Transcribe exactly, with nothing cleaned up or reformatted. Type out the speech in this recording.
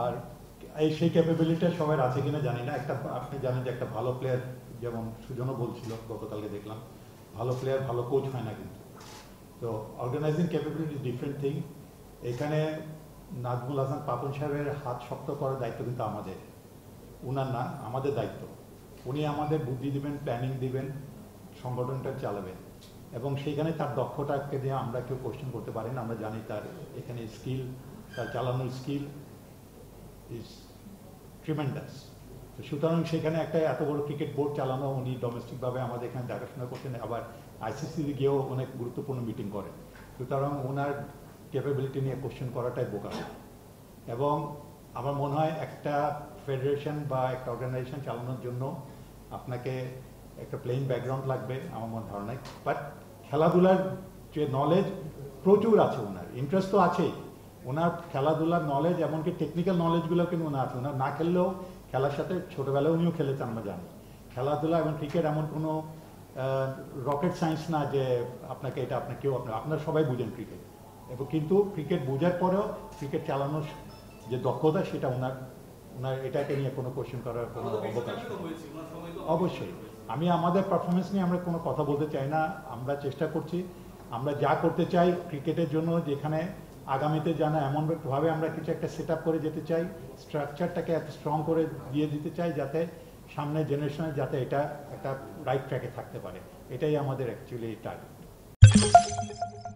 আর এই সেই ক্যাপাবিলিটিটা সবার আছে কিনা জানি না। একটা আপনি জানেন যে একটা ভালো প্লেয়ার, যেমন সুজনও বলছিল গতকালকে দেখলাম, ভালো প্লেয়ার ভালো কোচ হয় না কিন্তু। তো organising capability is different thing. এখানে নাজমুল হাসান পাপন সাহেবের হাত শক্ত করার দায়িত্ব কিন্তু আমাদের, উনার না, আমাদের দায়িত্ব। উনি আমাদের বুদ্ধি দেবেন, প্ল্যানিং দেবেন, সংগঠনটা চালাবেন এবং সেইখানে তার দক্ষতাকে দিয়ে আমরা কেউ কোশ্চেন করতে পারি না। আমরা জানি তার এখানে স্কিল, তার চালানোর স্কিল ইজ ট্রিমেন্ডাস। তো সুতরাং সেখানে একটা এত বড় ক্রিকেট বোর্ড চালানো, উনি ডোমেস্টিকভাবে আমাদের এখানে দেখাশোনা করছেন, আবার আইসিসিতে গিয়েও অনেক গুরুত্বপূর্ণ মিটিং করেন। সুতরাং ওনার ক্যাপাবিলিটি নিয়ে কোশ্চেন করাটাই বোকা। এবং আমার মনে হয় একটা ফেডারেশন বা একটা অর্গানাইজেশন চালানোর জন্য আপনাকে একটা প্লেইং ব্যাকগ্রাউন্ড লাগবে আমার মনে ধারণা। বাট খেলাধুলার যে নলেজ প্রচুর আছে, ওনার ইন্টারেস্ট তো আছেই, ওনার খেলাধুলার নলেজ এমনকি টেকনিক্যাল নলেজগুলো কিন্তু ওনার আছে। ওনার না খেললেও খেলার সাথে ছোটোবেলায় উনিও খেলেছেন, আমরা জানি। খেলাধুলা এবং ক্রিকেট এমন কোনো রকেট সায়েন্স না যে আপনাকে এটা আপনার কেউ আপনার আপনার সবাই বুঝেন ক্রিকেট। এবং কিন্তু ক্রিকেট বোঝার পরেও ক্রিকেট চালানোর যে দক্ষতা সেটা ওনার ওনার এটাকে নিয়ে কোনো কোশ্চেন করার কোনো অবকাশ অবশ্যই। আমি আমাদের পারফরমেন্স নিয়ে আমরা কোনো কথা বলতে চাই না। আমরা চেষ্টা করছি, আমরা যা করতে চাই ক্রিকেটের জন্য, যেখানে আগামীতে জানা এমনভাবে আমরা কিছু একটা সেট আপ করে যেতে চাই, স্ট্রাকচারটাকে এত স্ট্রং করে দিয়ে দিতে চাই যাতে সামনে জেনারেশনে যাতে এটা একটা রাইট ট্র্যাকে থাকতে পারে। এটাই আমাদের অ্যাকচুয়ালি টার্গেট।